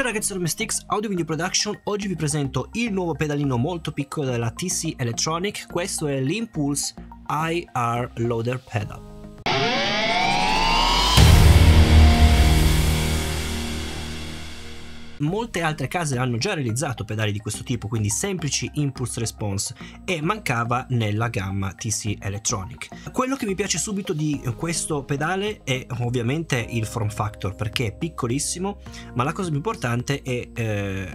Ciao ragazzi da Mad Steex Audio Video Production. Oggi vi presento il nuovo pedalino molto piccolo della TC Electronic. Questo è l'Impulse IR Loader Pedal. Molte altre case hanno già realizzato pedali di questo tipo, quindi semplici impulse response, e mancava nella gamma TC Electronic. Quello che mi piace subito di questo pedale è ovviamente il form factor, perché è piccolissimo, ma la cosa più importante è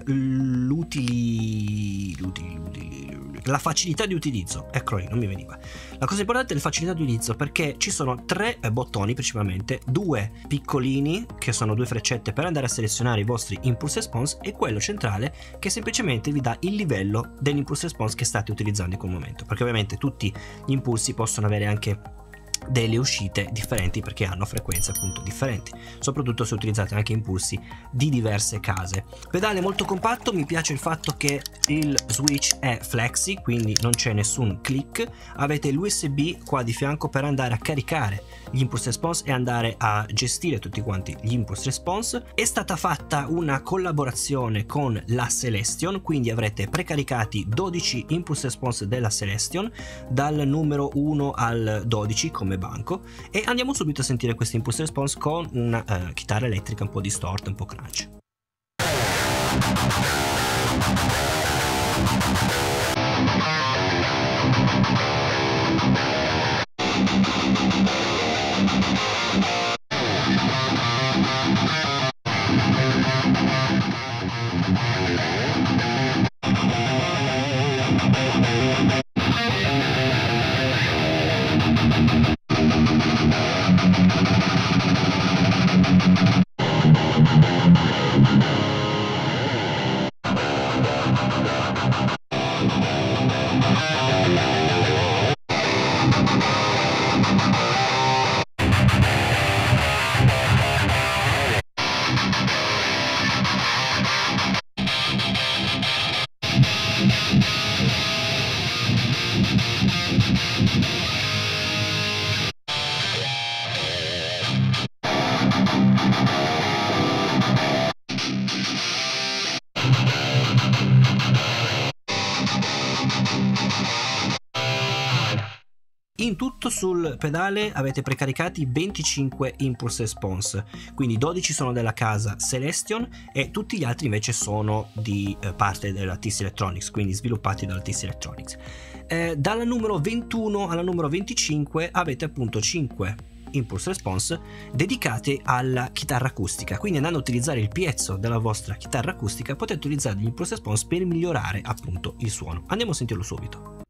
la facilità di utilizzo. Eccolo lì, non mi veniva. La cosa importante è la facilità di utilizzo, perché ci sono tre bottoni principalmente, due piccolini che sono due freccette per andare a selezionare i vostri impulse response e quello centrale che semplicemente vi dà il livello dell'impulse response che state utilizzando in quel momento, perché ovviamente tutti gli impulsi possono avere anche delle uscite differenti perché hanno frequenze appunto differenti, soprattutto se utilizzate anche impulsi di diverse case. Pedale molto compatto, mi piace il fatto che il switch è flexi, quindi non c'è nessun click, avete l'USB qua di fianco per andare a caricare gli impulse response e andare a gestire tutti quanti gli impulse response. È stata fatta una collaborazione con la Celestion, quindi avrete precaricati 12 impulse response della Celestion dal numero 1 al 12 come banco, e andiamo subito a sentire questo impulse response con una chitarra elettrica un po' distorta, un po' crunch. In tutto sul pedale avete precaricati 25 impulse response, quindi 12 sono della casa Celestion e tutti gli altri invece sono di parte della TC Electronics, quindi sviluppati dalla TC Electronics. Dalla numero 21 alla numero 25 avete appunto 5 impulse response dedicate alla chitarra acustica, quindi andando a utilizzare il piezo della vostra chitarra acustica potete utilizzare gli impulse response per migliorare appunto il suono. Andiamo a sentirlo subito.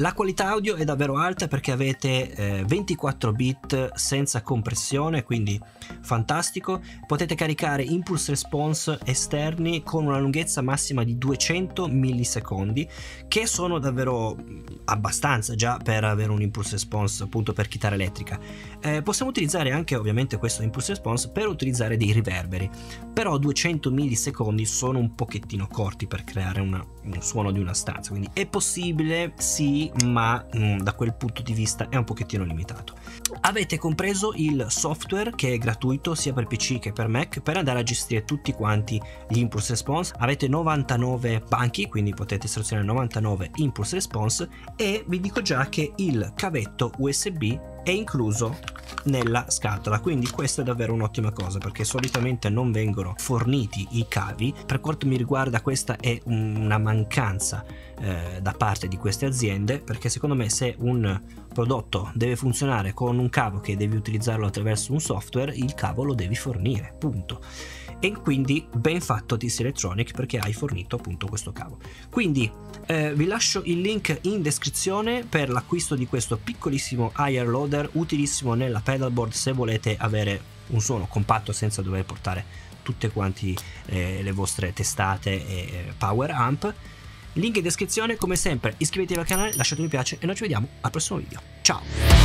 La qualità audio è davvero alta perché avete 24 bit senza compressione, quindi fantastico. Potete caricare impulse response esterni con una lunghezza massima di 200 millisecondi, che sono davvero abbastanza già per avere un impulse response appunto per chitarra elettrica. Possiamo utilizzare anche ovviamente questo impulse response per utilizzare dei riverberi, però 200 millisecondi sono un pochettino corti per creare un suono di una stanza, quindi è possibile sì, ma da quel punto di vista è un pochettino limitato. Avete compreso il software, che è gratuito sia per PC che per Mac, per andare a gestire tutti quanti gli impulse response. Avete 99 banchi, quindi potete selezionare 99 impulse response, e vi dico già che il cavetto USB è incluso nella scatola, quindi questa è davvero un'ottima cosa, perché solitamente non vengono forniti i cavi. Per quanto mi riguarda questa è una mancanza da parte di queste aziende, perché secondo me se un prodotto deve funzionare con un cavo che devi utilizzarlo attraverso un software, il cavo lo devi fornire, punto. E quindi ben fatto TC Electronic, perché hai fornito appunto questo cavo. Quindi vi lascio il link in descrizione per l'acquisto di questo piccolissimo Air Loader, utilissimo nella pedalboard se volete avere un suono compatto senza dover portare tutte quanti le vostre testate e power amp. Link in descrizione, come sempre iscrivetevi al canale, lasciate un mi piace e noi ci vediamo al prossimo video. Ciao!